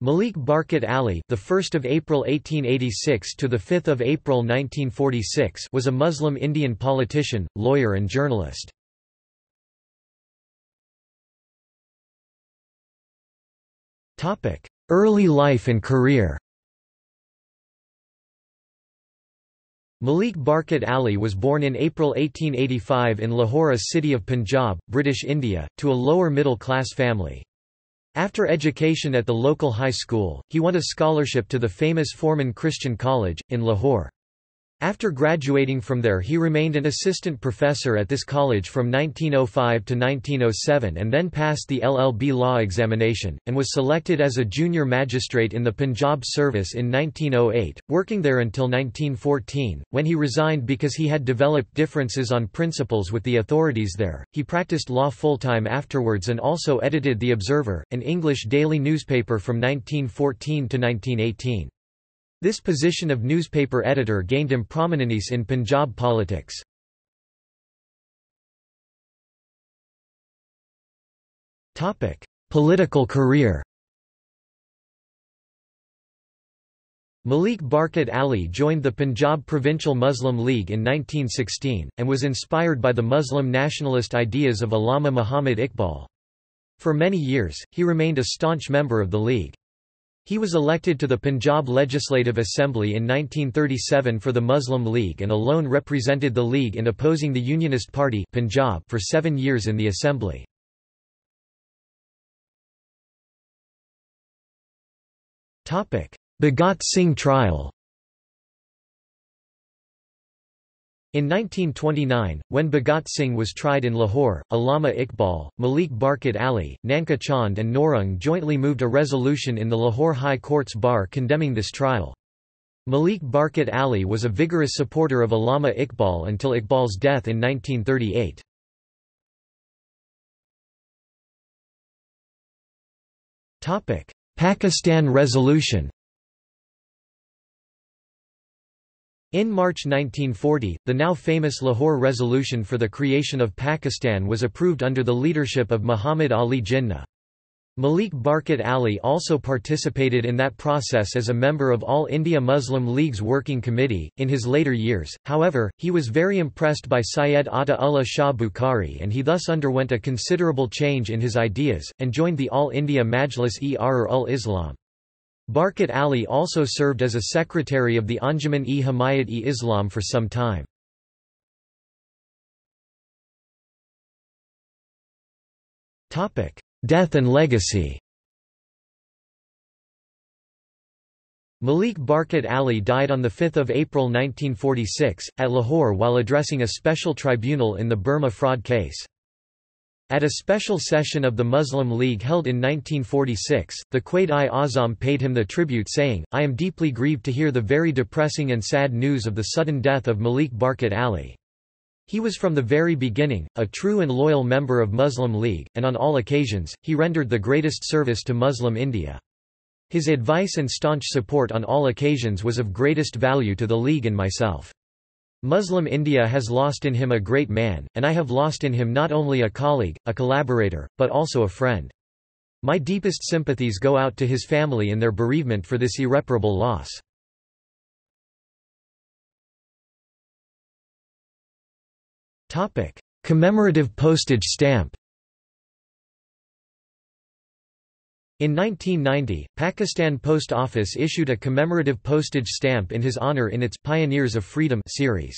Malik Barkat Ali, the 1st of April 1886 to the 5th of April 1946, was a Muslim Indian politician, lawyer and journalist. Topic: Early life and career. Malik Barkat Ali was born in April 1885 in Lahore, a city of Punjab, British India, to a lower middle class family. After education at the local high school, he won a scholarship to the famous Forman Christian College, in Lahore. After graduating from there, he remained an assistant professor at this college from 1905 to 1907 and then passed the LLB law examination, and was selected as a junior magistrate in the Punjab service in 1908, working there until 1914, when he resigned because he had developed differences on principles with the authorities there. He practiced law full-time afterwards and also edited The Observer, an English daily newspaper, from 1914 to 1918. This position of newspaper editor gained him prominence in Punjab politics. Political career. Malik Barkat Ali joined the Punjab Provincial Muslim League in 1916, and was inspired by the Muslim nationalist ideas of Allama Muhammad Iqbal. For many years, he remained a staunch member of the League. He was elected to the Punjab Legislative Assembly in 1937 for the Muslim League and alone represented the League in opposing the Unionist Party Punjab for 7 years in the Assembly. Bhagat Singh trial. In 1929, when Bhagat Singh was tried in Lahore, Allama Iqbal, Malik Barkat Ali, Nanka Chand and Norung jointly moved a resolution in the Lahore High Court's bar condemning this trial. Malik Barkat Ali was a vigorous supporter of Allama Iqbal until Iqbal's death in 1938. Pakistan Resolution. In March 1940, the now famous Lahore Resolution for the creation of Pakistan was approved under the leadership of Muhammad Ali Jinnah. Malik Barkat Ali also participated in that process as a member of All India Muslim League's Working Committee. In his later years, however, he was very impressed by Syed Ataullah Shah Bukhari and he thus underwent a considerable change in his ideas, and joined the All India Majlis-e-Ahrar-ul-Islam. Barkat Ali also served as a secretary of the Anjuman-e-Hamayat-e-Islam for some time. Death and legacy. Malik Barkat Ali died on 5 April 1946, at Lahore while addressing a special tribunal in the Burma fraud case. At a special session of the Muslim League held in 1946, the Quaid-i-Azam paid him the tribute saying, "I am deeply grieved to hear the very depressing and sad news of the sudden death of Malik Barkat Ali. He was from the very beginning, a true and loyal member of Muslim League, and on all occasions, he rendered the greatest service to Muslim India. His advice and staunch support on all occasions was of greatest value to the League and myself. Muslim India has lost in him a great man, and I have lost in him not only a colleague, a collaborator, but also a friend. My deepest sympathies go out to his family in their bereavement for this irreparable loss." Commemorative postage stamp. In 1990, Pakistan Post Office issued a commemorative postage stamp in his honor in its Pioneers of Freedom series.